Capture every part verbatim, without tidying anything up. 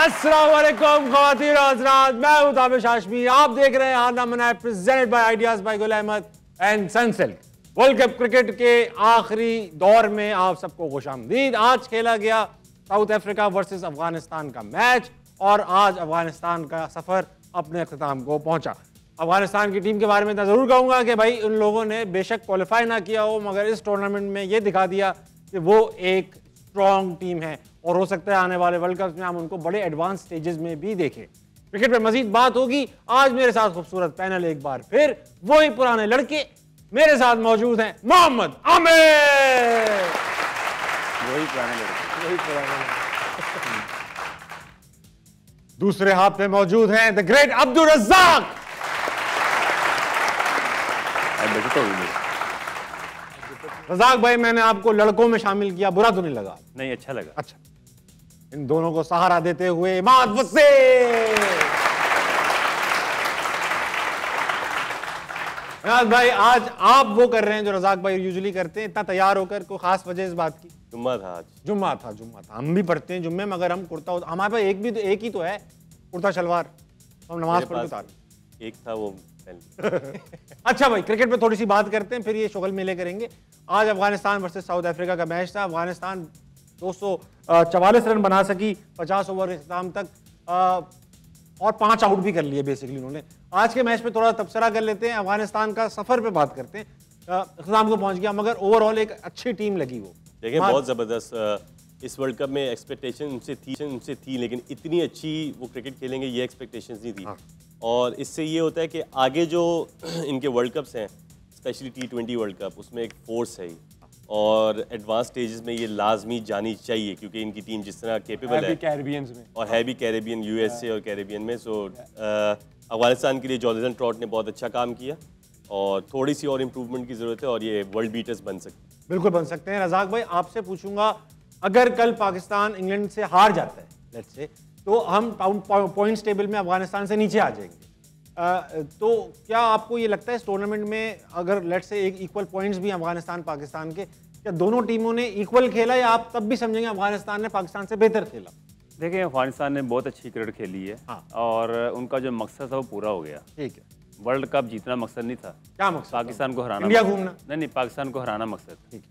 अस्सलामुअलैकुम ख्वातीन और हज़रात, मैं हूं ताबिश हाशमी। आप देख रहे हैं हासना मना है presented by ideas by Ghulam Ahmad and Sunsilk. World cup cricket के आखिरी दौर में आप सबको खुशामदीद। आज खेला गया साउथ अफ्रीका वर्सेस अफगानिस्तान का मैच और आज अफगानिस्तान का सफर अपने अख्ताम को पहुंचा। अफगानिस्तान की टीम के बारे में इतना ज़रूर कहूँगा कि भाई उन लोगों ने बेशक क्वालिफाई ना किया हो, मगर इस टूर्नामेंट में ये दिखा दिया कि वो एक स्ट्रॉन्ग टीम है और हो सकता है आने वाले वर्ल्ड कप में हम उनको बड़े एडवांस स्टेजेस में भी देखें। क्रिकेट पर मजीद बात होगी। आज मेरे साथ खूबसूरत पैनल, एक बार फिर वही पुराने लड़के मेरे साथ मौजूद हैं। मोहम्मद आमिर, वही पुराने लड़के, वही पुराने। दूसरे हाथ पे मौजूद हैं द ग्रेट अब्दुल रज़्ज़ाक। रज़ाक भाई, मैंने आपको लड़कों में शामिल किया, बुरा तो नहीं लगा? नहीं, अच्छा लगा। अच्छा, इन दोनों को सहारा देते हुए इमाद वसीम। इमाद भाई, आज आप वो कर रहे हैं जो रज़ाक भाई यूजुअली करते हैं, इतना तैयार होकर। कोई खास वजह इस बात की? जुम्मा था आज। जुम्मा था, जुम्मा था। हम भी पढ़ते हैं जुम्मे, मगर हम कुर्ता, हमारे पास एक भी तो, एक ही तो है कुर्ता शलवार, हम नमाज पढ़ उतार एक था वो। अच्छा भाई, क्रिकेट पे थोड़ी सी बात करते हैं, फिर ये शगल मेले करेंगे। आज अफगानिस्तान वर्सेस साउथ अफ्रीका का मैच था। अफगानिस्तान दो सौ चवालीस रन बना सकी पचास ओवर के खत्म तक और पांच आउट भी कर लिए बेसिकली उन्होंने। आज के मैच पे थोड़ा तबसरा कर लेते हैं। अफगानिस्तान का सफर पे बात करते हैं। खत्म को पहुंच गया, मगर ओवरऑल एक अच्छी टीम लगी वो। देखिए, बहुत ज़बरदस्त। इस वर्ल्ड कप में एक्सपेक्टेशन उनसे थी उनसे थी लेकिन इतनी अच्छी वो क्रिकेट खेलेंगे ये एक्सपेक्टेशन नहीं थी। और इससे ये होता है कि आगे जो इनके वर्ल्ड कप्स हैं, specially T twenty world cup, उसमें एक फोर्स है और एडवांस स्टेजेस में ये लाजमी जानी चाहिए क्योंकि इनकी टीम जिस तरह कैपेबल है कैरेबियंस में और है भी कैरेबियन, यूएसए और कैरेबियन में। सो अफगानिस्तान के लिए जॉर्डन ट्रॉट ने बहुत अच्छा काम किया और थोड़ी सी और इम्प्रूवमेंट की ज़रूरत है और ये वर्ल्ड बीटर्स बन सकते हैं। बिल्कुल बन सकते हैं। रज़ाक भाई, आपसे पूछूंगा, अगर कल पाकिस्तान इंग्लैंड से हार जाता है लेट्स से, तो हम पॉइंट्स टेबल में अफगानिस्तान से नीचे आ जाएंगे। आ, तो क्या आपको ये लगता है इस टूर्नामेंट में अगर लेट्स से एक इक्वल पॉइंट्स भी अफगानिस्तान पाकिस्तान के, क्या दोनों टीमों ने इक्वल खेला या आप तब भी समझेंगे अफगानिस्तान ने पाकिस्तान से बेहतर खेला? देखिए, अफगानिस्तान ने बहुत अच्छी क्रिकेट खेली है। हाँ। और उनका जो मकसद था वो पूरा हो गया। ठीक है, वर्ल्ड कप जीतना मकसद नहीं था। क्या मकसद? पाकिस्तान को हराना, इंडिया घूमना। नहीं नहीं, पाकिस्तान को हराना मकसद। ठीक है,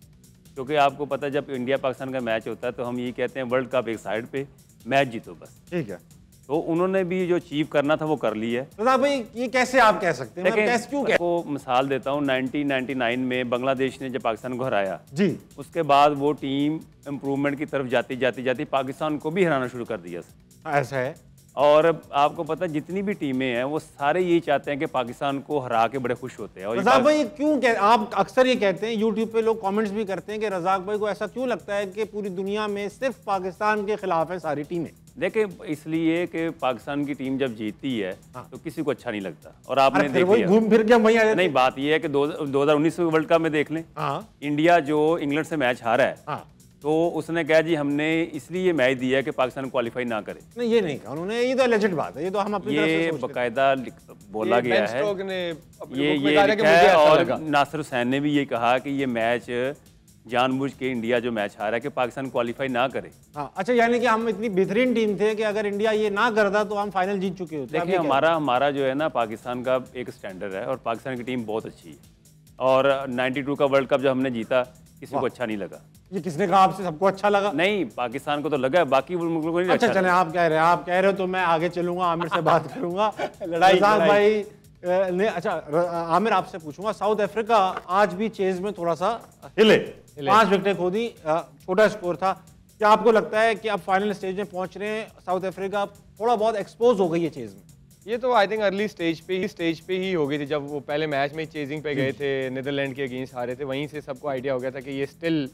क्योंकि आपको पता है जब इंडिया पाकिस्तान का मैच होता है तो हम ये कहते हैं वर्ल्ड कप एक साइड पे, मैच जीतो बस। ठीक है, तो उन्होंने भी जो अचीव करना था वो कर ली है। तो भाई, ये कैसे आप कह सकते हैं? कैसे, क्यों? आपको मिसाल देता हूँ, नाइनटीन निन्यानवे में बांग्लादेश ने जब पाकिस्तान को हराया जी, उसके बाद वो टीम इम्प्रूवमेंट की तरफ जाती जाती जाती पाकिस्तान को भी हराना शुरू कर दिया। ऐसा है। और आपको पता है जितनी भी टीमें हैं वो सारे यही चाहते हैं कि पाकिस्तान को हरा के बड़े खुश होते हैं। और रज़ाक भाई, क्यों कह, आप अक्सर ये कहते हैं, यूट्यूब पे लोग कमेंट्स भी करते हैं कि रज़ाक भाई को ऐसा क्यों लगता है कि पूरी दुनिया में सिर्फ पाकिस्तान के खिलाफ है सारी टीमें? देखिए, इसलिए कि पाकिस्तान की टीम जब जीतती है तो किसी को अच्छा नहीं लगता। और आपने देखिए घूम फिर के वही आ जाते हैं। नहीं, बात ये है कि दो हजार उन्नीस वर्ल्ड कप में देख लें, इंडिया जो इंग्लैंड से मैच हारा है तो उसने कहा जी हमने इसलिए ये मैच दिया कि पाकिस्तान क्वालिफाई ना करे। नहीं, ये नहीं कहा उन्होंने। ये तो लेजिट बात है, ये तो हम अपनी तरफ से सोचते हैं। बकायदा बोला गया है, ये ये लिखा है। और नासिर हुसैन ने भी ये कहा कि ये मैच जानबूझ के इंडिया जो मैच हारा है कि पाकिस्तान क्वालिफाई ना करे। हाँ, अच्छा, यानी कि हम इतनी बेहतरीन टीम थे कि अगर इंडिया ये ना करता तो हम फाइनल जीत चुके होते। देखिए, हमारा हमारा जो है ना पाकिस्तान का एक स्टैंडर्ड है और पाकिस्तान की टीम बहुत अच्छी है। और नाइन्टी टू का वर्ल्ड कप जब हमने जीता किसी को अच्छा नहीं लगा। ये किसने कहा आपसे? सबको अच्छा लगा? नहीं, पाकिस्तान को तो लगा है, बाकी मुल्कों को नहीं। अच्छा, चले, आप कह रहे हैं, आप कह रहे हो तो मैं आगे चलूंगा, आमिर से बात करूंगा। लड़ाई भाई ने। अच्छा आमिर, आपसे पूछूंगा, साउथ अफ्रीका आज भी चेज में थोड़ा सा हिले, पांच विकेटें खो दी, छोटा स्कोर था। क्या आपको लगता है कि अब फाइनल स्टेज में पहुंच रहे हैं, साउथ अफ्रीका थोड़ा बहुत एक्सपोज हो गई है चेज में? ये तो आई थिंक अर्ली स्टेज पे ही स्टेज पे ही हो गई थी। जब वो पहले मैच में चेजिंग पे गए थे, नीदरलैंड के अगेंस्ट हारे थे, वहीं से सबको आइडिया हो गया था कि ये स्टिल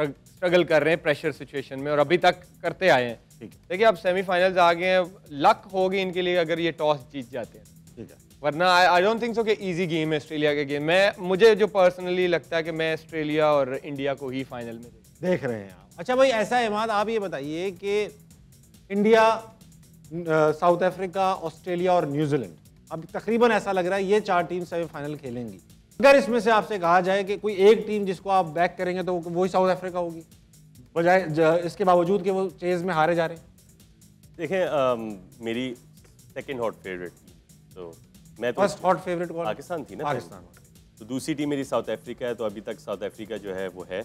स्ट्रगल कर रहे हैं प्रेशर सिचुएशन में और अभी तक करते आए हैं। ठीक है, देखिए अब सेमीफाइनल्स आ गए हैं, लक होगी इनके लिए अगर ये टॉस जीत जाते हैं। ठीक है, वरना आई डोंट थिंक सो कि ईजी गेम है ऑस्ट्रेलिया के गेम। मैं मुझे जो पर्सनली लगता है कि मैं ऑस्ट्रेलिया और इंडिया को ही फाइनल में देख रहे हैं। अच्छा भाई, ऐसा है इमाद, आप ये बताइए कि इंडिया, साउथ अफ्रीका, ऑस्ट्रेलिया और न्यूजीलैंड, अब तकरीबन ऐसा लग रहा है ये चार टीम सेमीफाइनल खेलेंगी। अगर इसमें से आपसे कहा जाए कि कोई एक टीम जिसको आप बैक करेंगे तो वही साउथ अफ्रीका होगी, बजाय इसके बावजूद कि वो चेज में हारे जा रहे हैं? देखें मेरी सेकंड हॉट फेवरेट थी, तो मैं तो फर्स्ट हॉट फेवरेट पाकिस्तान थी ना, पाकिस्तान। तो दूसरी टीम मेरी साउथ अफ्रीका है, तो अभी तक साउथ अफ्रीका जो है वो है,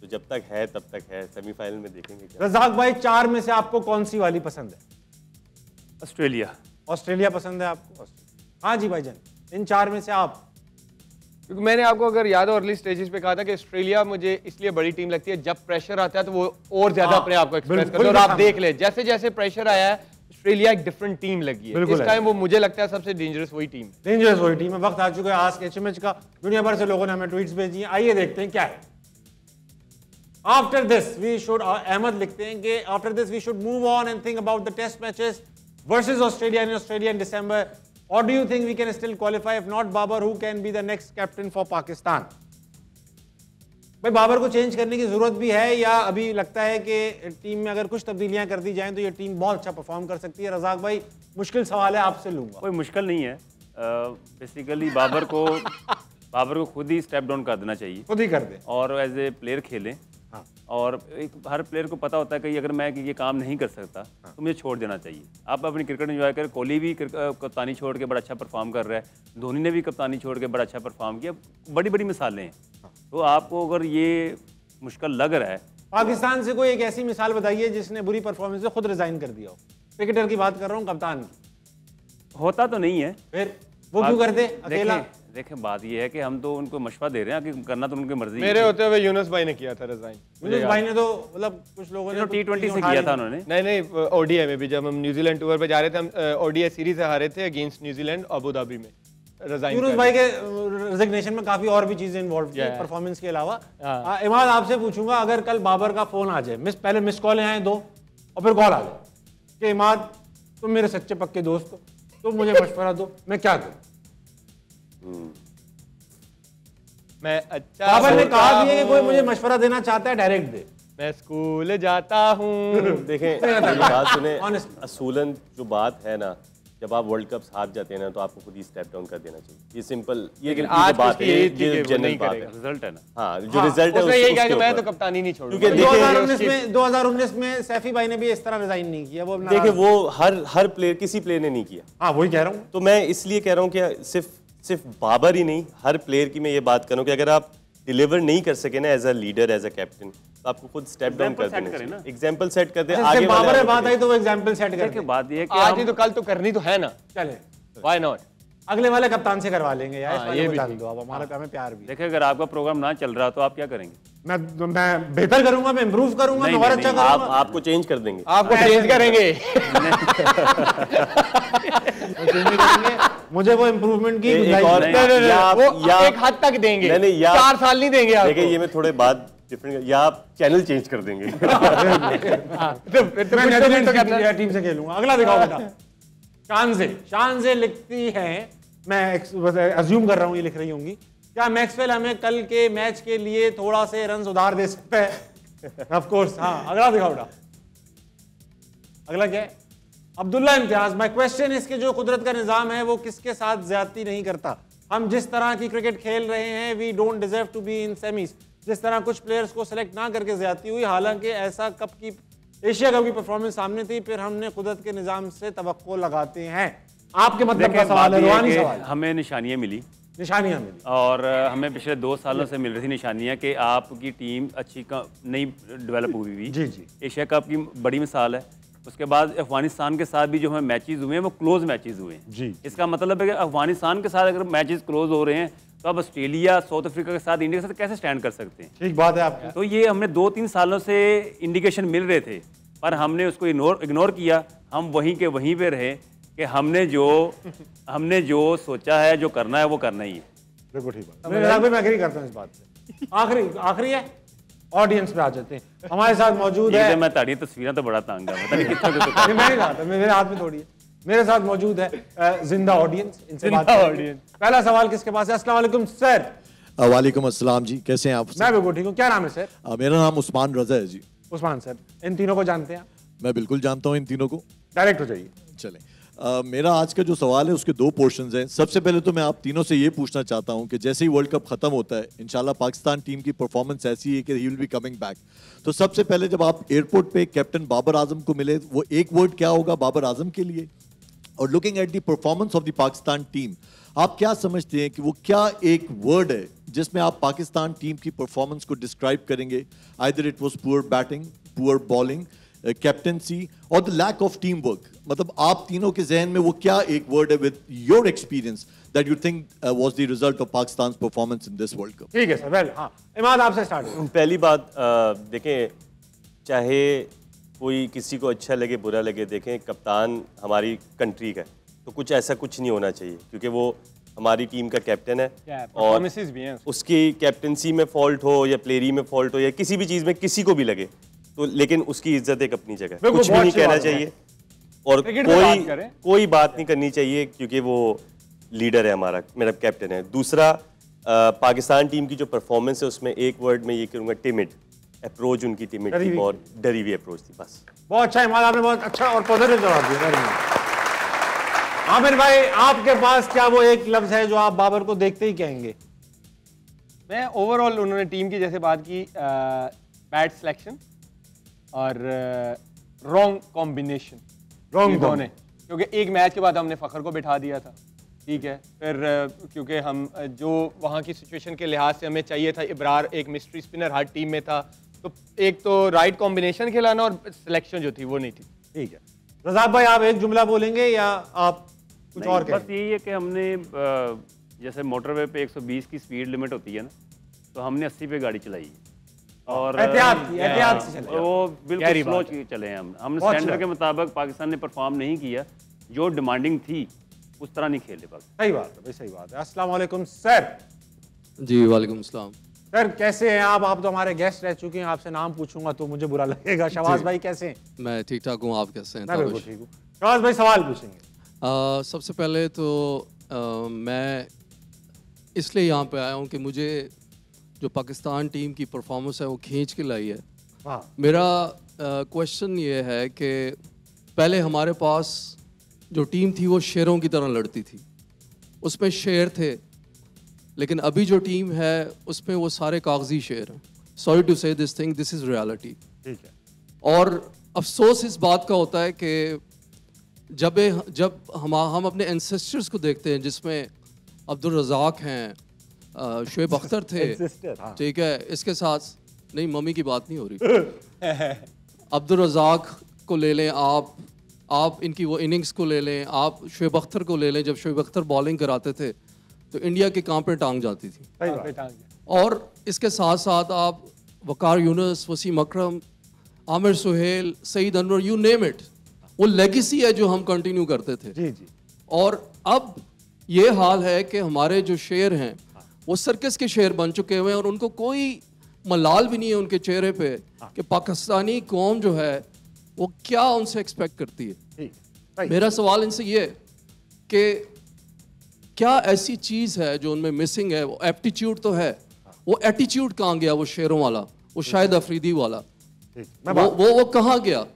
तो जब तक है तब तक है, सेमीफाइनल में देखेंगे। रज़ाक भाई, चार में से आपको कौन सी वाली पसंद है? ऑस्ट्रेलिया। ऑस्ट्रेलिया पसंद है आपको? हाँ जी भाई जान, इन चार में से आप, क्योंकि मैंने आपको अगर याद हो अर्ली स्टेजेस पे कहा था कि ऑस्ट्रेलिया मुझे इसलिए बड़ी टीम लगती है, जब प्रेशर आता है तो वो और ज्यादा अपने आप को एक्सप्रेस करते हैं। और आप देख ले जैसे जैसे प्रेशर आया है ऑस्ट्रेलिया एक डिफरेंट टीम लगी है इस टाइम, वो मुझे लगता है सबसे डेंजरस वही टीम डेंजरस वही टीम है। वक्त आ चुका है आज एचएमएच का, दुनिया भर से लोगों ने हमें ट्वीट भेजी है, आइए देखते हैं क्या है। After this we should, Ahmad लिखते हैं कि after this we should move on and think about the test matches versus Australia in Australia in December. Or do you think we can still qualify? If not Babar, who can be the next captain for Pakistan? भाई बाबर को change करने की जरूरत भी है, या अभी लगता है कि टीम में अगर कुछ तब्दीलियां कर दी जाएं तो ये टीम बहुत अच्छा परफॉर्म कर सकती है? रज़ाक भाई, मुश्किल सवाल है, आपसे लूंगा। कोई मुश्किल नहीं है, बेसिकली uh, बाबर को बाबर को खुद ही स्टेप डाउन कर देना चाहिए, खुद ही कर दे और एज ए प्लेयर खेलें। हाँ। और एक हर प्लेयर को पता होता है कि अगर मैं ये काम नहीं कर सकता, हाँ, तो मुझे छोड़ देना चाहिए। आप अपनी क्रिकेट एंजॉय करें। कोहली भी कप्तानी छोड़ के बड़ा अच्छा परफॉर्म कर रहा है, धोनी ने भी कप्तानी छोड़ के बड़ा अच्छा परफॉर्म किया, बड़ी बड़ी मिसालें हैं। हाँ। तो आपको अगर ये मुश्किल लग रहा है, पाकिस्तान से कोई एक ऐसी मिसाल बताइए जिसने बुरी परफॉर्मेंस से खुद रिजाइन कर दिया हो, क्रिकेटर की बात कर रहा हूँ, कप्तान की। होता तो नहीं है, फिर वो क्यों करते अकेला? देखें बात ये है कि हम तो उनको मशवरा दे रहे हैं कि करना तो उनकी मर्जी। मेरे होते हुए यूनुस भाई ने किया था रिजाइन। यूनुस भाई ने तो मतलब कुछ लोगों ने टी ट्वेंटी से किया था उन्होंने। नहीं नहीं, ओडीआई में भी जब हम न्यूजीलैंड टूर पे जा रहे थे, हम ओडीआई सीरीज से हारे थे अगेंस्ट न्यूजीलैंड अबू धाबी में। यूनुस भाई के रेजिग्नेशन में काफी और भी चीजें इन्वॉल्व थी परफॉर्मेंस के अलावा। इमाद, आपसे पूछूंगा, अगर कल बाबर का फोन आ जाए, मिस पहले मिस कॉल आए दो और फिर कॉल आ जाए कि इमाद तुम मेरे सच्चे पक्के दोस्त हो, तुम मुझे मशवरा दो, मैं क्या करूँ? मैं अच्छा, बाबर ने कहा भी है कि कोई मुझे मशवरा देना चाहता है डायरेक्ट दे। मैं स्कूल जाता हूँ। देखें बात सुने, असूलन जो बात है ना, जब आप वर्ल्ड कप हार जाते हैं ना तो आपको खुद ही स्टेप डाउन कर देना चाहिए, ये सिंपल ये बात है, ये जनरल बात है, रिजल्ट है ना। हाँ, जो रिजल्ट है उसने यही कहा कि मैं तो कप्तानी नहीं छोड़ूंगा। दो हज़ार उन्नीस में दो हज़ार उन्नीस में सैफी भाई ने भी इस तरह रिजाइन नहीं किया। वो देखिए वो हर हर प्लेयर किसी प्लेयर ने नहीं किया। हाँ वही कह रहा हूँ, तो मैं इसलिए कह रहा हूँ कि सिर्फ सिर्फ बाबर ही नहीं, हर प्लेयर की मैं ये बात करूँ कि अगर आप डिलीवर नहीं कर सके ना as a leader, as a captain, तो आपको खुद स्टेप डाउन कर देना। एग्जांपल सेट कर दे, आगे बाबर है बात आई तो वो एग्जांपल सेट कर दे। बात ये है कि आज ही तो कल तो करनी तो है ना, चले व्हाई नॉट, अगले वाले कप्तान से करवा लेंगे यार, ये भी दो अब हमारा काम है प्यार भी। देखिए अगर आपका प्रोग्राम ना चल रहा तो आप क्या करेंगे? मैं मैं बेहतर करूंगा, मैं इंप्रूव करूंगा, मैं और अच्छा करूंगा। आप आपको चेंज कर देंगे, आपको चेंज करेंगे, मुझे वो इम्प्रूवमेंट की एक हद तक देंगे, चार साल नहीं देंगे। देखिए ये मैं थोड़े बाद डिफरेंट, या आप चैनल चेंज कर देंगे, मैं टीम से खेलूंगा। अगला दिखाओ बेटा। शान से शान से लिखती है, मैं अज्यूम कर रहा हूँ ये लिख रही होंगी, क्या मैक्सवेल हमें कल के मैच के लिए थोड़ा से रन उधार दे सकता है? Of course. हाँ अगला दिखाओ बेटा। अगला क्या है? अब्दुल्ला इम्तियाज, माई क्वेश्चन इसके जो कुदरत का निज़ाम है वो किसके साथ ज्यादती नहीं करता? हम जिस तरह की क्रिकेट खेल रहे हैं, we don't deserve to be in semis. जिस तरह कुछ प्लेयर्स को सेलेक्ट ना करके ज्यादती हुई, हालांकि ऐसा कप की एशिया कप की परफॉर्मेंस सामने थी, फिर हमने कुदरत के निज़ाम से तवक्को लगाते हैं। आपके मतलब का सवाल है, रोहानी सवाल। हमें निशानियाँ मिली निशानियाँ मिली और हमें पिछले दो सालों से मिल रही थी निशानियाँ कि आपकी टीम अच्छी नहीं डेवलप हुई हुई। जी जी, एशिया कप की बड़ी मिसाल है। उसके बाद अफगानिस्तान के साथ भी जो हमें मैचेस हुए हैं वो क्लोज मैचेस हुए हैं। जी, इसका मतलब है कि अफगानिस्तान के साथ अगर मैचेस क्लोज हो रहे हैं तो आप ऑस्ट्रेलिया, साउथ अफ्रीका के साथ, इंडिया के साथ कैसे स्टैंड कर सकते हैं? ठीक बात है आपकी। तो ये हमने दो तीन सालों से इंडिकेशन मिल रहे थे, पर हमने उसको इग्नोर इग्नोर किया। हम वहीं के वहीं पर रहे कि हमने जो हमने जो सोचा है, जो करना है वो करना ही है। बिल्कुल ठीक बात, मैं एग्री करता हूँ इस बात से। आखिरी आखिरी है, ऑडियंस पे आ जाते हैं। हमारे साथ मौजूद है, मैं ताड़ी तस्वीरें तो बड़ा तंग है, पता नहीं कितना मेरे मेरे हाथ में थोड़ी है। मेरे साथ मौजूद है जिंदा ऑडियंस, इनसे बात करते हैं। पहला सवाल किसके पास है? अस्सलाम वालेकुम सर। वालेकुम अस्सलाम जी, कैसे हैं आप? मैं बिल्कुल ठीक हूँ। क्या नाम है सर? मेरा नाम उस्मान रजा है जी। उस्मान सर, इन तीनों को जानते हैं? मैं बिल्कुल जानता हूँ इन तीनों को। डायरेक्ट हो जाइए। चले, Uh, मेरा आज का जो सवाल है उसके दो पोर्शंस हैं। सबसे पहले तो मैं आप तीनों से ये पूछना चाहता हूँ कि जैसे ही वर्ल्ड कप ख़त्म होता है इंशाल्लाह पाकिस्तान टीम की परफॉर्मेंस ऐसी है कि he will be coming back. तो सबसे पहले जब आप एयरपोर्ट पे कैप्टन बाबर आजम को मिले वो एक वर्ड क्या होगा बाबर आजम के लिए, और looking at the performance of the Pakistan team आप क्या समझते हैं कि वो क्या एक वर्ड है जिसमें आप पाकिस्तान टीम की परफॉर्मेंस को डिस्क्राइब करेंगे? Either it was poor batting, poor bowling, captaincy और the lack of team work. मतलब आप तीनों के जहन में वो क्या एक वर्ड है with your experience that you think was the result of Pakistan performance in this world cup. ठीक है सर, वेल हाँ इमाद आपसे स्टार्ट। पहली बात देखें, चाहे कोई किसी को अच्छा लगे बुरा लगे, देखें कप्तान हमारी कंट्री का तो कुछ ऐसा कुछ नहीं होना चाहिए क्योंकि वो हमारी टीम का कैप्टन है और भी है। उसकी कैप्टनसी में फॉल्ट हो या प्लेयरी में फॉल्ट हो या किसी भी चीज़ में किसी को भी लगे तो, लेकिन उसकी इज्जत एक अपनी जगह, कुछ भी नहीं कहना चाहिए और कोई कोई बात नहीं करनी चाहिए क्योंकि वो लीडर है हमारा, मेरा कैप्टन है। दूसरा आ, पाकिस्तान टीम की जो परफॉर्मेंस है उसमें एक वर्ड में ये करूँगा, टिमिड अप्रोच, उनकी टिमिड थी और डरी हुई अप्रोच थी। बस बहुत अच्छा इमाद, आपने बहुत अच्छा और पॉजिटिव जवाब दिया। आमिर भाई आपके पास क्या वो एक लफ्ज़ है जो आप बाबर को देखते ही कहेंगे? मैं ओवरऑल उन्होंने टीम की जैसे बात की, बैड सिलेक्शन और रॉन्ग कॉम्बिनेशन, रॉन्ग धोने, क्योंकि एक मैच के बाद हमने फ़खर को बिठा दिया था, ठीक है, फिर क्योंकि हम जो वहाँ की सिचुएशन के लिहाज से हमें चाहिए था, इब्रार एक मिस्ट्री स्पिनर हर टीम में था, तो एक तो राइट कॉम्बिनेशन खिलाना और सिलेक्शन जो थी वो नहीं थी। ठीक है रज़ाक भाई, आप एक जुमला बोलेंगे या आप कुछ और? बस यही है कि हमने जैसे मोटरवे पे एक सौ बीस की स्पीड लिमिट होती है ना, तो हमने अस्सी पे गाड़ी चलाई और एहतियात एहतियात से चले, वो बिल्कुल स्लो चले हम। हमने स्टैंडर्ड के मुताबिक पाकिस्तान ने परफॉर्म नहीं किया, जो डिमांडिंग थी उस तरह नहीं खेले। बात सही बात है भाई, सही बात है। अस्सलाम वालेकुम सर। जी वालेकुम सलाम। सर कैसे हैं आप? आप तो हमारे गेस्ट रह चुके हैं, आपसे नाम पूछूंगा तो मुझे बुरा लगेगा। शहबाज भाई कैसे हैं? मैं ठीक ठाक हूँ, आप कैसे हैं? मैं बिल्कुल ठीक हूँ। शहबाज भाई सवाल पूछेंगे। सबसे पहले तो मैं इसलिए यहाँ पर आया हूँ कि मुझे जो पाकिस्तान टीम की परफॉर्मेंस है वो खींच के लाई है। हाँ। मेरा क्वेश्चन ये है कि पहले हमारे पास जो टीम थी वो शेरों की तरह लड़ती थी, उसमें शेर थे, लेकिन अभी जो टीम है उसमें वो सारे कागजी शेर हैं। Sorry to say this thing, this is reality. ठीक है। और अफसोस इस बात का होता है कि जब जब हम हम अपने एंसेस्टर्स को देखते हैं जिसमें अब्दुल रज़ाक हैं, शोएब अख्तर थे, ठीक है, इसके साथ नहीं मम्मी की बात नहीं हो रही, अब्दुल रज़ाक को ले लें आप, आप इनकी वो इनिंग्स को ले लें, आप शोएब अख्तर को ले लें, जब शोएब अख्तर बॉलिंग कराते थे तो इंडिया के कांपे टांग जाती थी। और इसके साथ साथ आप Waqar Younis, Wasim Akram, Aamir Sohail, Saeed Anwar, you name it, वो लेगेसी है जो हम कंटिन्यू करते थे। जी जी। और अब ये हाल है कि हमारे जो शेर हैं वो सर्कस के शेर बन चुके हुए हैं और उनको कोई मलाल भी नहीं है उनके चेहरे पे कि पाकिस्तानी कौम जो है वो क्या उनसे एक्सपेक्ट करती है। right. मेरा सवाल इनसे ये कि क्या ऐसी चीज़ है जो उनमें मिसिंग है? वो एप्टीट्यूड तो है, वो एटीट्यूड कहाँ गया? वो शेरों वाला, वो शाहिद अफरीदी वाला, वो वो, वो कहाँ गया?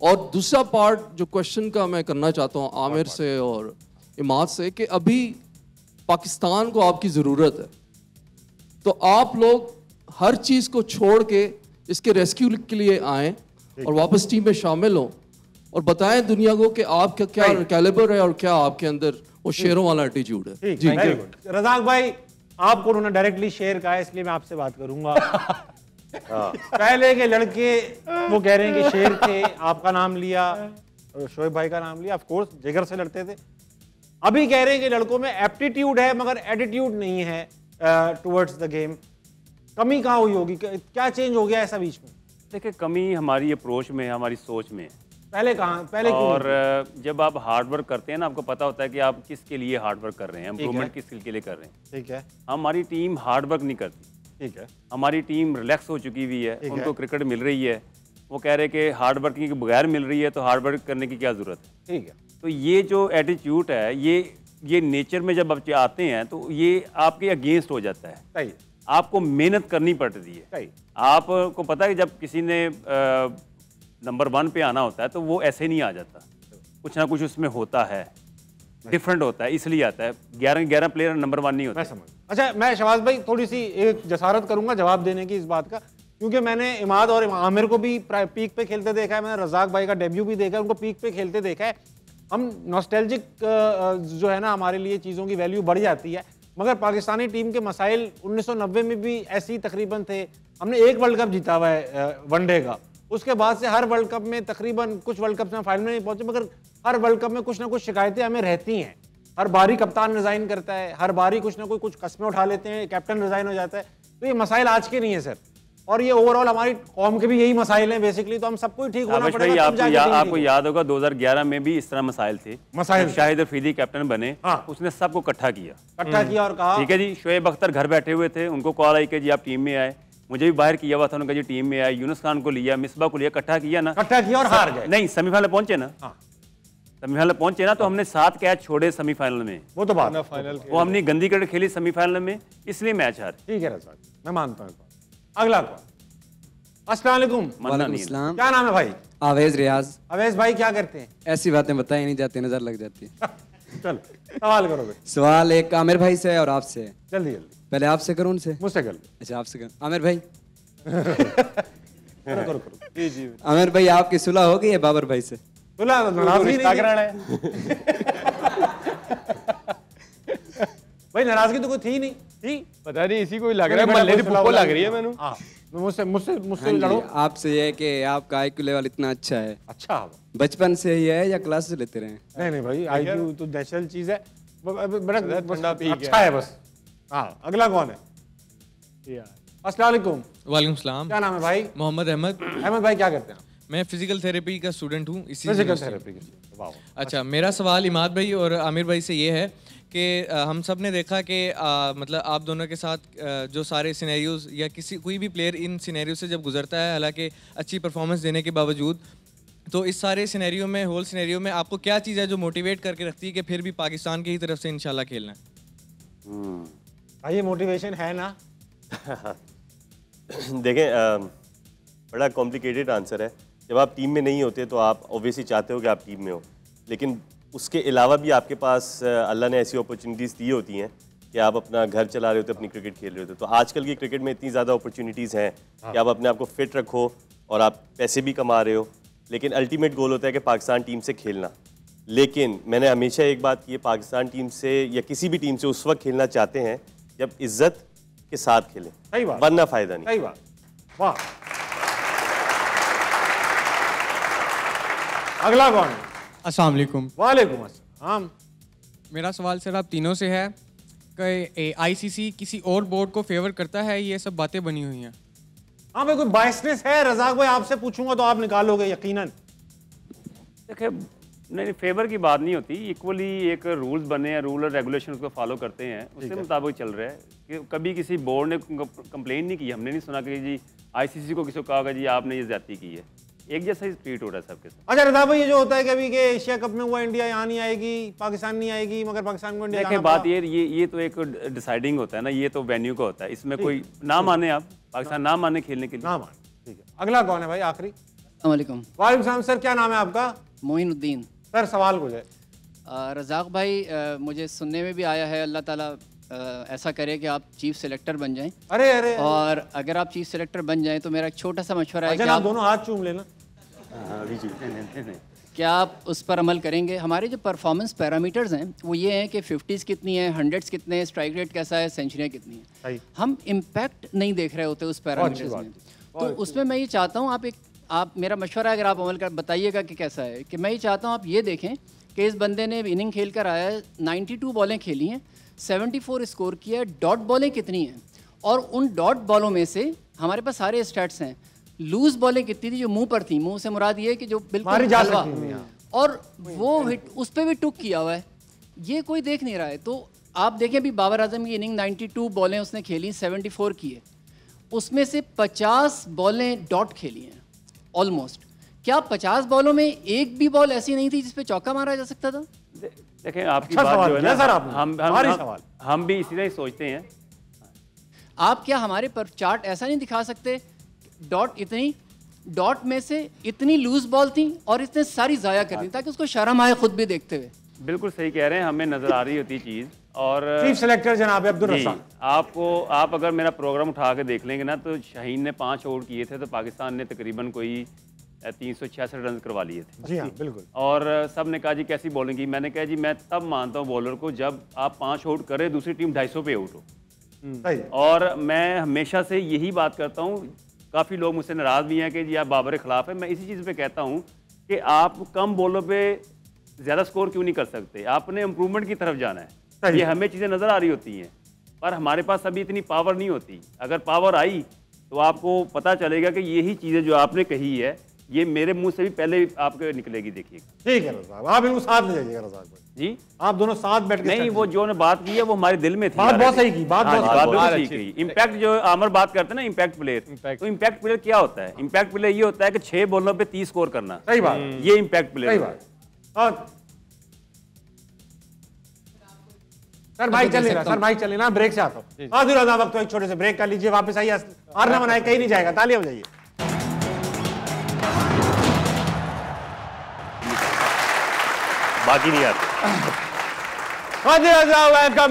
और दूसरा पार्ट जो क्वेश्चन का मैं करना चाहता हूँ आमिर से और इमाद से कि अभी पाकिस्तान को आपकी ज़रूरत है, तो आप लोग हर चीज़ को छोड़ के इसके रेस्क्यू के लिए आएँ और वापस टीम में शामिल हों और बताएं दुनिया को कि आपका क्या कैलिबर है और क्या आपके अंदर वो शेरों वाला एटीट्यूड है। जी रज़ाक भाई, आपको उन्होंने डायरेक्टली शेर कहा है इसलिए मैं आपसे बात करूंगा। पहले के लड़के वो कह रहे हैं कि शेर थे, आपका नाम लिया, शोएब भाई का नाम लिया, ऑफकोर्स जिगर से लड़ते थे। अभी कह रहे हैं कि लड़कों में एप्टीट्यूड है मगर एटीट्यूड नहीं है टुवर्ड्स द गेम। कमी कहाँ हुई होगी, क्या चेंज हो गया ऐसा बीच में? देखिए कमी हमारी अप्रोच में है, हमारी सोच में है। पहले कहाँ पहले और क्यों? जब आप हार्ड वर्क करते हैं ना आपको पता होता है कि आप किसके लिए हार्ड वर्क कर रहे हैं, इम्प्रूवमेंट किस स्किल के लिए कर रहे हैं। ठीक है। हमारी टीम हार्ड वर्क नहीं करती। ठीक है। हमारी टीम रिलैक्स हो चुकी हुई है, उनको क्रिकेट मिल रही है, वो कह रहे हैं कि हार्ड वर्क के बगैर मिल रही है तो हार्ड वर्क करने की क्या ज़रूरत है। ठीक है। तो ये जो एटीट्यूड है ये ये नेचर में जब आप आते हैं तो ये आपके अगेंस्ट हो जाता है। सही। आपको मेहनत करनी पड़ती है। सही। आपको पता है कि जब किसी ने नंबर वन पे आना होता है तो वो ऐसे नहीं आ जाता, कुछ ना कुछ उसमें होता है, डिफरेंट होता है, इसलिए आता है। ग्यारह ग्यारह प्लेयर नंबर वन नहीं होता। मैं समझ। अच्छा, मैं शहबाज भाई थोड़ी सी एक जसारत करूंगा जवाब देने की इस बात का, क्योंकि मैंने इमाद और आमिर को भी पीक पे खेलते देखा है, मैंने रज़ाक भाई का डेब्यू भी देखा है, उनको पीक पे खेलते देखा है। हम नॉस्टैल्जिक जो है ना, हमारे लिए चीज़ों की वैल्यू बढ़ जाती है, मगर पाकिस्तानी टीम के मसाइल उन्नीस सौ नब्बे में भी ऐसे ही तकरीबन थे। हमने एक वर्ल्ड कप जीता हुआ है वनडे का, उसके बाद से हर वर्ल्ड कप में तकरीबन, कुछ वर्ल्ड कप में फाइनल में नहीं पहुंचे, मगर हर वर्ल्ड कप में कुछ ना कुछ शिकायतें हमें रहती हैं। हर बारी कप्तान रिजाइन करता है, हर बारी कुछ ना कुछ कुछ कस्में उठा लेते हैं, कैप्टन रिजाइन हो जाता है। तो ये मसाइल आज के नहीं है सर, और ये ओवरऑल हमारी कौम के भी यही मसाइल हैं बेसिकली। तो हम सबको ठीक होना पड़ेगा। आपको याद होगा दो हजार ग्यारह में भी इस तरह मसाइल थे। मसाइल शाहिद अफरीदी कैप्टन बने, उसने सबको इकट्ठा किया इकट्ठा किया और कहा ठीक है जी। शोएब अख्तर घर बैठे हुए थे, उनको कॉल आई कि जी आप टीम में आए, मुझे भी बाहर किया हुआ था, उनका जो टीम में आया, यूनुस खान को लिया, मिसबा को लिया, इकट्ठा किया ना, इकट्ठा किया और हार गए। नहीं, सेमीफाइनल पहुंचे ना, सेमीफाइनल पहुंचे ना, तो हमने सात कैच छोड़े सेमीफाइनल में। वो तो बात, फाइनल वो हमने गंदी क्रिकेट खेली सेमीफाइनल में, इसलिए मैच हार। ठीक है रज़ाक, मैं मानता हूँ। अगला कॉल। अस्सलाम वालेकुम, क्या नाम है भाई? आवेज रियाज। आवेज भाई क्या करते हैं? ऐसी बातें बताई नहीं जाती, नजर लग जाती है। चलो सवाल करो भाई। सवाल एक आमिर भाई से है और आपसे है। जल्दी जल्दी, पहले आपसे करूँ उनसे, मुझसे कर। अच्छा आपसे कर, आमिर भाई। करो करो करो। जी जी आमिर भाई, आपकी सुलह हो गई है बाबर भाई से? सुलह भाई, नाराजगी तो कोई थी नहीं थी, पता नहीं इसी को लग रहा है मैंने। मुझसे मुझसे मुझसे लड़ो। आपसे ये कि आपका आईक्यू लेवल इतना अच्छा है। अच्छा, बचपन से ही है या क्लासेस लेते रहे? नहीं नहीं भाई, आईक्यू तो नेचुरल चीज है, बड़ा अच्छा है बस। हाँ, अगला कौन है? अस्सलाम वालेकुम। वालेकुम सलाम। क्या नाम है भाई? मोहम्मद अहमद। अहमद भाई क्या करते हैं? मैं फिजिकल थेरेपी का स्टूडेंट हूँ। इसी फिजिकल थेरेपी का। वाह। अच्छा, मेरा सवाल इमाद भाई और आमिर भाई से ये है कि हम सब ने देखा कि मतलब आप दोनों के साथ आ, जो सारे सिनेरियोज या किसी कोई भी प्लेयर इन सिनेरियो से जब गुजरता है, हालांकि अच्छी परफॉर्मेंस देने के बावजूद, तो इस सारे सिनेरियो में, होल सिनेरियो में आपको क्या चीज़ है जो मोटिवेट करके रखती है कि फिर भी पाकिस्तान की ही तरफ से इंशाल्लाह खेलना है? ये मोटिवेशन है ना? देखें, बड़ा कॉम्प्लिकेटेड आंसर है। जब आप टीम में नहीं होते तो आप ऑब्वियसली चाहते हो कि आप टीम में हो, लेकिन उसके अलावा भी आपके पास अल्लाह ने ऐसी अपॉर्चुनिटीज़ दी होती हैं कि आप अपना घर चला रहे होते, अपनी क्रिकेट खेल रहे होते। तो आजकल की क्रिकेट में इतनी ज़्यादा अपॉर्चुनिटीज़ हैं कि आप अपने आप को फिट रखो और आप पैसे भी कमा रहे हो, लेकिन अल्टीमेट गोल होता है कि पाकिस्तान टीम से खेलना। लेकिन मैंने हमेशा एक बात की, पाकिस्तान टीम से या किसी भी टीम से उस वक्त खेलना चाहते हैं जब इज्जत के साथ खेले, सही बात, वरना फायदा नहीं। सही बात, वाह। अगला कौन? अस्सलाम वालेकुम। वालेकुम अस्सलाम। मेरा सवाल सर आप तीनों से है कि आईसीसी किसी और बोर्ड को फेवर करता है, ये सब बातें बनी हुई हैं। हाँ भाई, कोई बायसनेस है? रज़ाक भाई आपसे पूछूंगा तो आप निकालोगे यकीनन। देखिए, नहीं, फेवर की बात नहीं होती, इक्वली एक रूल्स बने हैं, रूल और रेगुलेशन उसको फॉलो करते हैं, उसके मुताबिक चल रहा है। कि कभी किसी बोर्ड ने कंप्लेन नहीं की, हमने नहीं सुना कि जी आईसीसी को किसी को कहा जी आपने ये ज्यादती की है। एक जैसा ही ट्रीट हो रहा है सबके साथ। अच्छा रज़ाक भाई, ये जो होता है कभी के एशिया कप में हुआ, इंडिया यहाँ नहीं आएगी, पाकिस्तान नहीं आएगी, मगर पाकिस्तान को इंडिया। बात ये ये तो एक डिसाइडिंग होता है ना, ये तो वेन्यू का होता है, इसमें कोई ना माने, आप पाकिस्तान ना माने खेलने के लिए, ना माने। ठीक है, अगला कौन है भाई? आखिरी। वालेकुम सलाम। सर क्या नाम है आपका? मोइनुद्दीन। सर सवाल कुछ है? रज़ाक भाई, आ, मुझे सुनने में भी आया है, अल्लाह ताला ऐसा करे कि आप चीफ सिलेक्टर बन जाएं। अरे अरे, और अगर आप चीफ सिलेक्टर बन जाएं तो मेरा एक छोटा सा मशवरा है कि आप दोनों हाथ चूम लेना। क्या आप उस पर अमल करेंगे? हमारे जो परफॉर्मेंस पैरामीटर्स हैं वो ये हैं कि फिफ्टीज़ कितनी है, हंड्रेड्स कितने हैं, स्ट्राइक रेट कैसा है, सेंचुरियाँ कितनी है। हम इम्पैक्ट नहीं देख रहे होते उस पैरामीटर्स में, तो उसमें मैं ये चाहता हूँ आप एक आप मेरा मशवरा अगर आप अमल कर बताइएगा कि कैसा है, कि मैं ये चाहता हूँ आप ये देखें कि इस बंदे ने इनिंग खेल कर आया है, बानवे बॉलें खेली हैं, चौहत्तर स्कोर किया है, डॉट बॉलें कितनी हैं, और उन डॉट बॉलों में से हमारे पास सारे स्टैट्स हैं, लूज बॉलें कितनी थी जो मुंह पर थी, मुंह से मुराद ये कि जो बिल्कुल, और वो हिट उस पर भी टुक किया हुआ है, ये कोई देख नहीं रहा है। तो आप देखें अभी बाबर आजम की इनिंग बानवे बॉलें उसने खेली, चौहत्तर किए, उसमें से पचास बॉलें डॉट खेली हैं ऑलमोस्ट। क्या पचास बॉलों में एक भी बॉल ऐसी नहीं थी जिसपे चौका मारा जा सकता था? दे, देखें आपकी अच्छा बात जो है ना सर, आप हम हम, हम, हम भी इसी तरह सोचते हैं। आप क्या हमारे पर चार्ट ऐसा नहीं दिखा सकते, डॉट इतनी, डॉट में से इतनी लूज बॉल थी और इसने सारी जाया कर दी ताकि उसको शर्म आए खुद भी देखते हुए। बिल्कुल सही कह रहे हैं, हमें नजर आ रही होती चीज़। और चीफ सेलेक्टर जनाब अब्दुल रज़ाक, आपको आप अगर मेरा प्रोग्राम उठा के देख लेंगे ना तो शाहीन ने पाँच ओवर किए थे तो पाकिस्तान ने तकरीबन कोई तीन सौ छियासठ रन करवा लिए थे। जी हाँ बिल्कुल। और सब ने कहा जी कैसी बॉलिंग की, मैंने कहा जी मैं तब मानता हूँ बॉलर को जब आप पाँच आउट करें दूसरी टीम ढाई सौ पे आउट हो। और मैं हमेशा से यही बात करता हूँ, काफ़ी लोग मुझसे नाराज़ भी हैं कि जी आप बाबर के ख़िलाफ़ है, मैं इसी चीज़ पे कहता हूँ कि आप कम बॉलों पे ज़्यादा स्कोर क्यों नहीं कर सकते, आपने इम्प्रूवमेंट की तरफ जाना है। ये हमें चीज़ें नज़र आ रही होती हैं पर हमारे पास अभी इतनी पावर नहीं होती। अगर पावर आई तो आपको पता चलेगा कि यही चीज़ें जो आपने कही है ये मेरे मुंह से भी पहले आपके निकलेगी। देखिएगा ठीक है रज़ाक, आप इनको साथ ले जाइएगा रज़ाक भाई। जी आप दोनों साथ बैठ के। नहीं वो जो ने बात की है वो हमारे दिल में थी, बात बहुत सही की, बात बहुत सही की। इंपैक्ट जो आमर बात करते हैं ना इंपैक्ट प्लेयर, तो इंपैक्ट प्लेयर क्या होता है? इंपैक्ट प्लेयर ये होता है कि छह बॉलों पे तीस स्कोर करना, सही बात, ये इंपैक्ट प्लेयर। सर भाई चले ना, सर भाई चले ना, ब्रेक से आता हूँ। हाजिर आजाद आप तो एक छोटे से ब्रेक कर लीजिए, वापस आइए, हारना मनाए कहीं नहीं जाएगा, तालियां बजाइए। बाकी नहीं आते। वक्त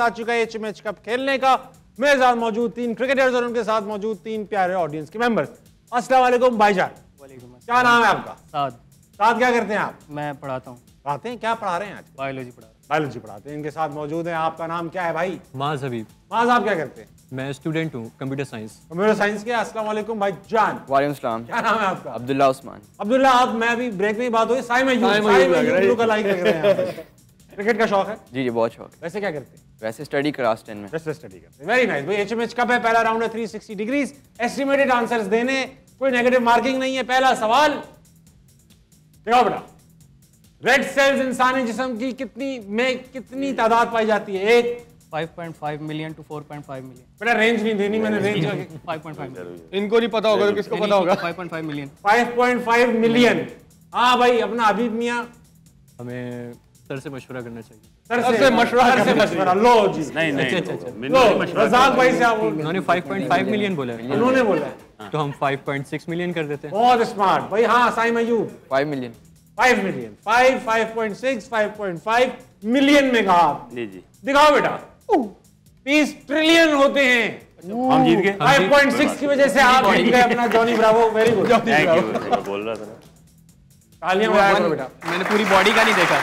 आ चुका है एच एम एच कप खेलने का। मेरे साथ मौजूद तीन क्रिकेटर्स और उनके साथ मौजूद तीन प्यारे ऑडियंस के मेंबर्स। अस्सलाम वालेकुम भाईजान, क्या नाम है आपका? साद। साद क्या करते हैं आप? मैं पढ़ाता हूँ। पढ़ाते हैं, क्या पढ़ा रहे हैं आज? बायोलॉजी पढ़ा रहे हैं। बायोलॉजी पढ़ाते हैं, इनके साथ मौजूद है। आपका नाम क्या है भाई? माज हबीब। माज आप क्या करते हैं? मैं स्टूडेंट हूँ कंप्यूटर साइंस। कंप्यूटर साइंस के। अस्सलाम वालेकुम भाई जान। वालेकुम सलाम। क्या नाम है आपका? अब्दुल्ला उस्मान। अब्दुल्ला आप, मैं अभी ब्रेक में ही बात हुई, साई में ब्लू का लाइक लग रहे हैं। क्रिकेट का शौक है? जी जी बहुत शौक है। वैसे क्या करते हैं? वैसे स्टडी क्लास टेन में। वैसे स्टडी करते हैं। वेरी नाइस भाई। एच एम एच कप है, पहला राउंड है तीन सौ साठ डिग्रीज, एस्टिमेटेड आंसर्स देने, कोई नेगेटिव मार्किंग नहीं है। पहला सवाल देखो बेटा, रेड सेल्स इंसानी जिस्म की कितनी में कितनी तादाद पाई जाती है? एक five point five million to four point five million. बेटा रेंज नहीं देनी मैंने, range five point five million. इनको नहीं पता होगा तो किसको पता होगा? Five point five million. Five point five million. हाँ भाई अपना हबीब मियां, हमें सर से मशवरा करना चाहिए। सर से मशवरा से मशवरा लो जी। नहीं नहीं अच्छा अच्छा रज़ाक भाई से आप, उन्होंने फाइव पॉइंट फाइव मिलियन बोला है, उन्होंने बोला है तो हम फाइव पॉइंट सिक्स मिलियन कर देते हैं। बहुत स्मार्ट भाई। हां साई मयूब five million. Five million five five point six five point five million में कहा आप। जी जी दिखाओ बेटा, तीस ट्रिलियन होते हैं। हम जीत गए फाइव पॉइंट सिक्स की वजह से। आप जीत गए अपना Johnny Bravo. Very good, thank you. बोल रहा था तालियां बजाओ बेटा, मैंने पूरी बॉडी का नहीं देखा।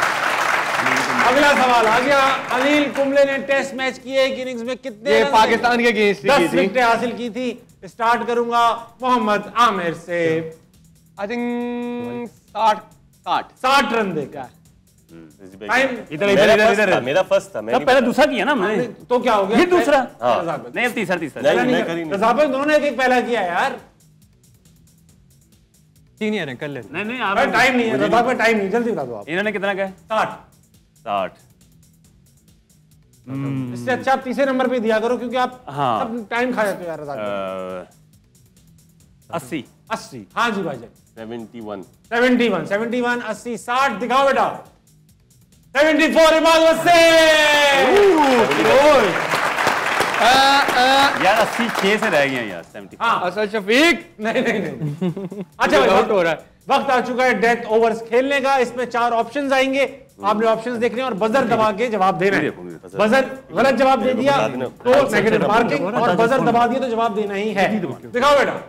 अगला सवाल आ गया, अनिल कुंबले ने टेस्ट मैच किए एक इनिंग्स में कितने रन, पाकिस्तान के अगेंस्ट दस विकेटें हासिल की थी? स्टार्ट करूंगा मोहम्मद आमिर से। आई थिंक साठ रन देखा। इधर मेरा फर्स्ट था, मेरा पहला दूसरा किया ना मैंने, तो क्या हो गया ये दूसरा? हाँ नहीं तीसरा तीसरा रज़ाक दोनों ने एक एक पहला किया यार। सीनियर है कर ले। नहीं नहीं आप टाइम नहीं है रज़ाक पे, टाइम नहीं, जल्दी बता दो आप। इन्होंने कितना कहा? साठ साठ। इससे अच्छा आप तीसरे नंबर पे दिया करो क्योंकि आप सब टाइम खा जाते हो यार रज़ाक। अस्सी अस्सी। हाँ जी भाई seventy one seventy one seventy one. अस्सी साठ दिखाओ बेटा। Seventy four. इमाद वसीम। यार अस्सी छह से रह गए यार। सेवेंटी हाँ शफीक नहीं नहीं नहीं अच्छा आउट हो रहा है। वक्त आ चुका है डेथ ओवर्स खेलने का। इसमें चार ऑप्शंस आएंगे, आपने ऑप्शंस देखने और बजर दबा के जवाब देना है। बजर गलत जवाब दे दिया तो नेगेटिव मार्किंग और बजर दबा दिया तो जवाब देना ही है। दिखाओ बेटा,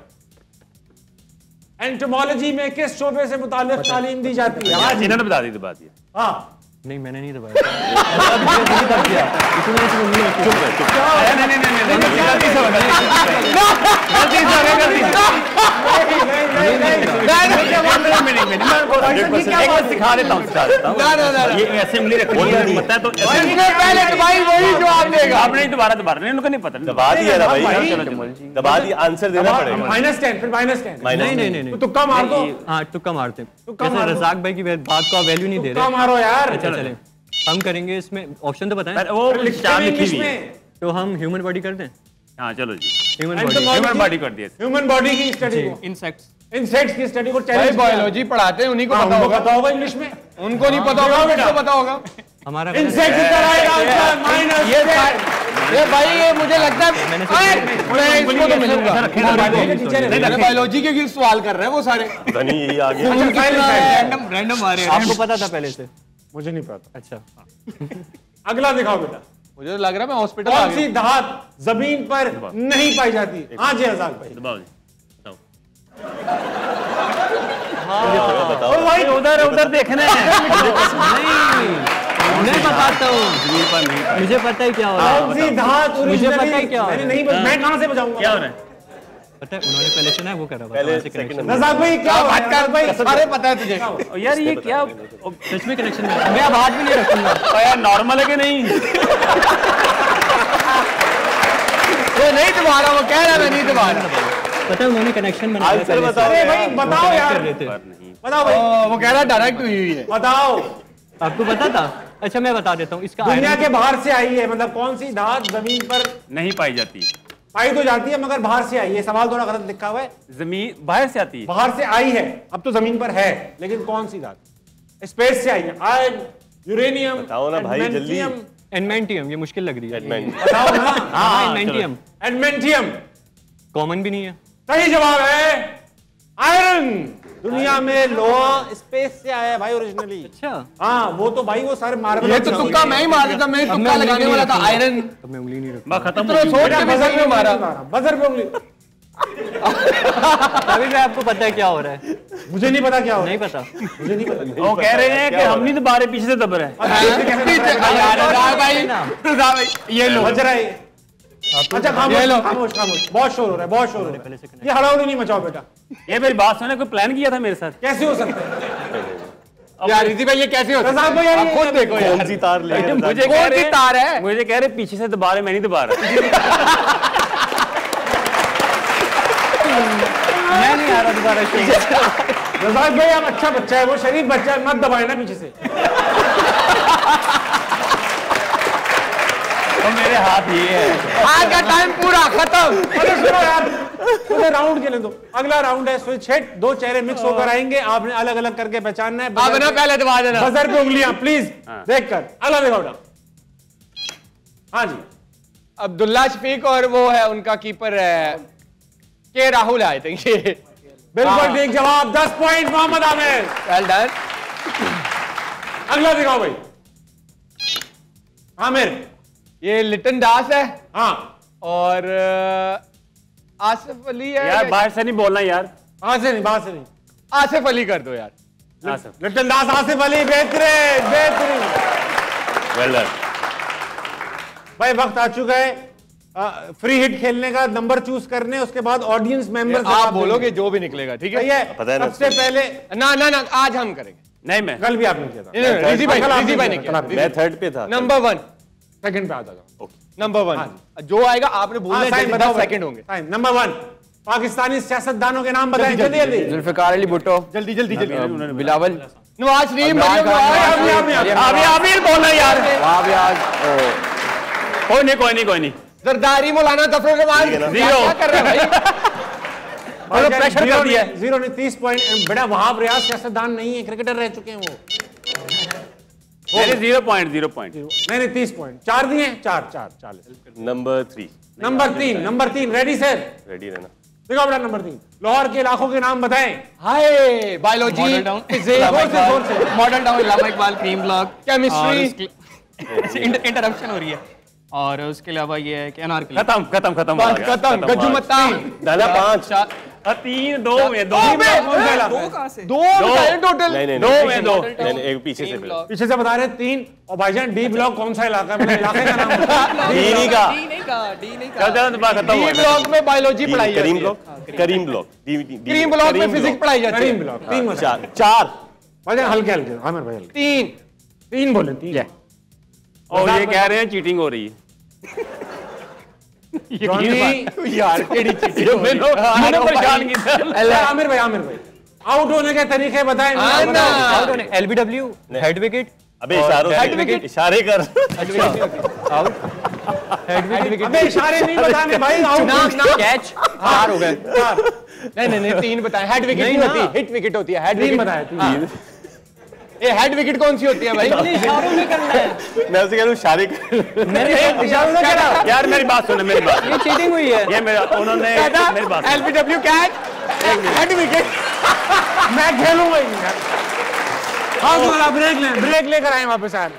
एंटोमोलॉजी में किस शोबे से मुतालिक तालीम दी जाती है? आज इन्होंने बता दी तो बात ये। हाँ नहीं मैंने नहीं दबाया। सिखा देता हूँ ऐसे उंगली रखनी है तो पहले भाई वही जवाब देगा। आपने दोबारा दोबारा नहीं, उनको नहीं पता, दबा दिया भाई, दबा दिया। आंसर देना पड़ेगा। माइनस टेन फिर माइनस टेन नहीं नहीं नहीं तुक्का मार दो। हाँ तुक्का मारते हैं, रज़ाक भाई की बात को वैल्यू नहीं दे रहे। मारो यार। अच्छा चले हम करेंगे इसमें, ऑप्शन तो बताएं। वो इंग्लिश में तो हम ह्यूमन बॉडी करते हैं। हाँ चलो जी ह्यूमन बॉडी, ह्यूमन बॉडी कर दिया। ह्यूमन बॉडी की स्टडी को, इंसेक्ट्स इंसेक्ट्स की स्टडी को चैलेंज। बायोलॉजी पढ़ाते हैं उन्हीं को पता होगा, पता होगा इंग्लिश में, उनको नहीं पता होगा, उनको पता होगा हमारा। इंसेक्ट्स का राइट आंसर माइनस। ये भाई ये मुझे लगता है मैं इसको तो मिलूंगा। बायोलॉजी के क्यों सवाल कर रहे हैं वो सारे? रैंडम रैंडम आ रहे हैं। आपको पता था पहले से? मुझे नहीं पता। अच्छा अगला दिखाओ बेटा। मुझे लग रहा है मैं हॉस्पिटल आ गया। धात जमीन पर नहीं पाई जाती। हाँ जी आजाद भाई। हाँ भाई उधर उधर देखना है। नहीं बताता हूँ। मुझे पता है क्या हो रहा है। कौन सी धात? मुझे पता है क्या हो रहा है। नहीं मैं कहाँ से बचाऊंगा? क्या हो रहा है? पता है उन्होंने पहले सुना है वो कर रहा भाई क्या बात कर भाई सारे पता है तुझे यार। ये क्या सच में कनेक्शन में मैं अब हाथ भी नहीं रखूंगा यार। नॉर्मल है कि नहीं? वो नहीं तुम्हारा वो कह रहा मैं नहीं तुम्हारा पता है उन्होंने कनेक्शन बनाया। बताओ भाई बताओ यार बताओ भाई। वो कह रहा डायरेक्ट हुई है। बताओ आपको पता था? अच्छा मैं बता देता हूँ। इसका दुनिया के बाहर से आई है। मतलब कौन सी धात जमीन पर नहीं पाई जाती? पाई तो जाती है मगर बाहर से आई है। सवाल थोड़ा गलत लिखा हुआ है। जमीन बाहर से आती है। बाहर से आई है अब तो जमीन पर है लेकिन कौन सी धातु स्पेस से आई है? आयरन, यूरेनियम, बताओ ना भाई जल्दी। एडमेंटियम। ये मुश्किल लग रही है। एडमेंटियम। एडमेंटियम कॉमन भी नहीं है। सही जवाब है आयरन। दुनिया में लोहा स्पेस से आया है भाई ओरिजिनली। अच्छा हाँ वो तो भाई वो सारे मार ये तो तुक्का मैं ही मार देता। मैं तुक्का लगाने वाला था आयरन। अब मैं उंगली नहीं रखूंगा। खत्म हो गया। बजर पे मारा बजर पे उंगली। अभी मैं आपको पता है क्या हो रहा है? मुझे नहीं पता क्या हो रहा है। नहीं पता मुझे नहीं पता। वो कह रहे हैं कि हम नहीं दोबारे पीछे से दब रहे हैं। ये लो बज रहा है। अच्छा खामोश खामोश खामोश। बहुत शोर हो रहा है बहुत शोर हो रहा है। ये हड़ाउड़ी नहीं मचाओ बेटा। ये मेरी बात सुने। कोई प्लान किया था मेरे साथ? कैसे हो सकता है यार इसी भाई? ये कैसे हो सकता है? खुद देखो यार। मुझे कौन सी तार है? मुझे कह रहे पीछे से दोबारा मैं नहीं दोबारा मैं नहीं आ रहा दोबारा। रज़ाक भाई आप अच्छा बच्चा है वो शरीफ बच्चा है मत दबाए ना पीछे से। मेरे हाथ ये है। आज का टाइम पूरा खत्म। अरे सुनो यार मुझे राउंड खेलने दो। अगला राउंड है स्विच हिट। दो चेहरे मिक्स होकर आएंगे आपने अलग अलग करके पहचानना है। अब ना पहले दबा देना बजर पे उंगलियां प्लीज देखकर अलग दिखाओ। हाँ जी अब्दुल्ला शफीक और वो है उनका कीपर के राहुल आए थे। बिल्कुल ठीक जवाब। दस point Mohammad Aamir. Well done. अगला दिखाओ भाई आमिर। ये लिटन दास है। हाँ और आसिफ अली है यार। बाहर से नहीं बोलना यार। बाहर से नहीं बाहर से नहीं। आसिफ अली कर दो यार। आसिफ लिटन दास आसिफ अली। बेहतरीन बेहतरीन वेल डन भाई। वक्त आ चुका है आ, फ्री हिट खेलने का। नंबर चूज करने उसके बाद ऑडियंस मेंबर्स आप बोलोगे जो भी निकलेगा ठीक है। सबसे पहले ना ना ना आज हम करेंगे। नहीं मैं कल भी आपने किया था। मैं थर्ड पे था। नंबर वन सेकंड पे आ जाओ। नंबर वन जो आएगा आपने बोलना है। बताओ सेकंड होंगे। नंबर वन पाकिस्तानी सियासतदानों के नाम बताएं जल्दी जल्दी। जुल्फिकार अली भुट्टो। जल्दी जल्दी जल्दी। बिलावल। नवाज शरीफ। आमिर बोलना यार। कोई नहीं कोई नहीं कोई नहीं। जरदारी मौलाना जफरुर्रहमान। जीरो कर रहे भाई। प्रेशर कर दिया। जीरो ने तीस पॉइंट। बेटा वहाब रियाज सियासतदान नहीं है क्रिकेटर रह चुके हैं वो। जीरो पॉइंट जीरो पॉइंट नहीं नहीं तीस पॉइंट चार दिए चार चार चालीस। नंबर थ्री नंबर तीन नंबर तीन रेडी सर? रेडी रहना। देखो बड़ा नंबर तीन लाहौर के इलाकों के नाम बताएं। Hi biology model town Allama Iqbal cream block chemistry. Interruption हो रही है और उसके अलावा ये है कि अनार खत्म खत्म खत्म खत्म गजुमता दादा पाँच तीन दो में दो में दो टोटल दो में दो एक पीछे से पीछे से बता रहे तीन। और भाईजान डी ब्लॉक कौन सा इलाका है? इलाके का नाम डी ब्लॉक में बायोलॉजी पढ़ाई जाती है। Karim block Karim block Karim block में फिजिक्स पढ़ाई जाती है। करीम ब्लॉक तीन चार चार भाईजान हल्के हल्के आमिर भाई तीन तीन बोले तीन। और ये कह रहे हैं चीटिंग हो रही है। यार आमिर भाई आमिर भाई आउट होने के तरीके बताएं। LBW head wicket. अबे इशारों इशारे कर आउट। अबे इशारे नहीं बताने भाई। आउट कैच हार हो गए। नहीं नहीं नहीं तीन बताएं। हेड विकेट नहीं होती हिट विकेट होती है। हेड विकेट बताया ये हेड विकेट कौन सी होती है भाई? मैं उसे कह रहा हूँ शादी यार, मेरी बात सुनो, मेरी बात, ये चीटिंग हुई है, ये मेरा उन्होंने मेरी बात एलबीडब्ल्यू कैच हेड विकेट मैं खेलूंगा ही। हाँ दोबारा ब्रेक ले, ब्रेक लेकर आए वापस आए।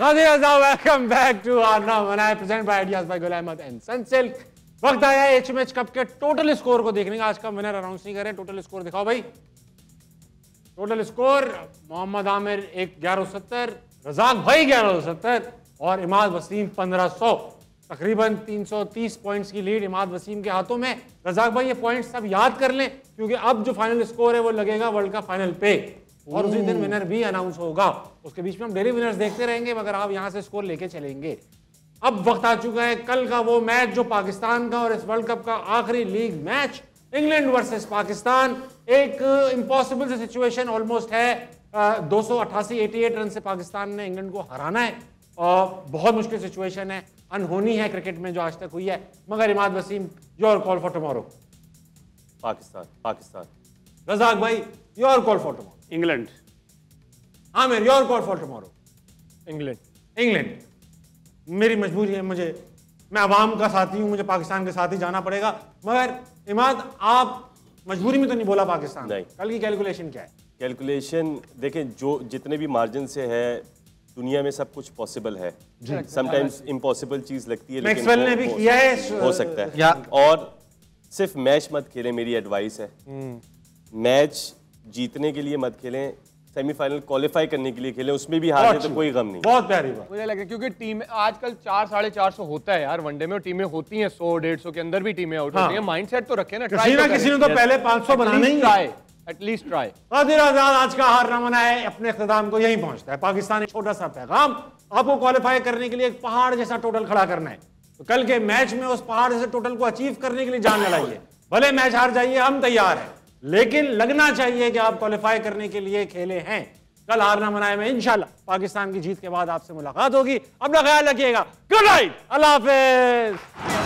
Nazir Azad, welcome back to हसना मना है present by ideas by Ghulam Ahmad and Sunsilk. वक्त आया है एचएमएच कप के टोटल स्कोर को देखने का। आज का विनर अनाउंस नहीं कर रहे, टोटल स्कोर दिखाओ भाई। टोटल स्कोर मोहम्मद आमिर एक ग्यारह सौ सत्तर, रज़ाक भाई ग्यारह सौ सत्तर और इमाद वसीम पंद्रह सौ। तकरीबन तीन सौ तीस पॉइंट्स की लीड इमाद वसीम के हाथों में। रज़ाक भाई ये पॉइंट्स सब याद कर लें क्योंकि अब जो फाइनल स्कोर है वो लगेगा वर्ल्ड कप फाइनल पे और उसी दिन विनर भी अनाउंस होगा। उसके बीच में हम डेली विनर्स देखते रहेंगे मगर आप यहाँ से स्कोर लेके चलेंगे। अब वक्त आ चुका है कल का वो मैच जो पाकिस्तान का और इस वर्ल्ड कप का आखिरी league match, England versus Pakistan. एक इम्पॉसिबल सिचुएशन ऑलमोस्ट है। दो सौ अट्ठासी एटी एट रन से पाकिस्तान ने इंग्लैंड को हराना है और बहुत मुश्किल सिचुएशन है, अनहोनी है क्रिकेट में जो आज तक हुई है। मगर Imad Wasim, your call for tomorrow. Pakistan, Pakistan. Razzaq भाई, your call for tomorrow. England. Aamir, your call for tomorrow. England. England. मेरी मजबूरी है, मुझे, मैं आवाम का साथी हूँ, मुझे पाकिस्तान के साथ ही जाना पड़ेगा। मगर इमाद, आप मजबूरी में तो नहीं बोला पाकिस्तान? कल की कैलकुलेशन क्या है? कैलकुलेशन देखें, जो जितने भी मार्जिन से है दुनिया में सब कुछ पॉसिबल है। समटाइम्स इम्पॉसिबल चीज लगती है लेकिन मैक्सवेल ने भी किया है, हो सकता है। और सिर्फ मैच मत खेलें, मेरी एडवाइस है। मैच जीतने के लिए मत खेलें, सेमीफाइनल क्वालिफाई करने के लिए खेलें, उसमें भी हार तो कोई गम नहीं। बहुत प्यारी बात मुझे लग रहा है क्योंकि टीम आजकल चार साढ़े चार सौ होता है यार वनडे में, और टीमें होती हैं सौ डेढ़ सौ के अंदर भी टीमें आउट होती हैं। माइंडसेट तो रखें ना, किसी ना किसी ने तो पहले पाँच सौ बनाना ही है। At least try. नाज़िर आज़ाद, आज का हारना मना है अपने इख्तिताम को यहीं पहुंचता है। पाकिस्तान एक छोटा सा पैगाम, आपको क्वालिफाई करने के लिए एक पहाड़ जैसा टोटल खड़ा करना है। तो कल के मैच में उस पहाड़ जैसे टोटल को अचीव करने के लिए जान लगाइए। भले मैच हार जाइए, हम तैयार हैं, लेकिन लगना चाहिए कि आप क्वालिफाई करने के लिए खेले हैं। कल हारना मनाए में इंशाल्लाह पाकिस्तान की जीत के बाद आपसे मुलाकात होगी। अपना ख्याल रखिएगा। गुड नाइट, अल्लाह हाफिज।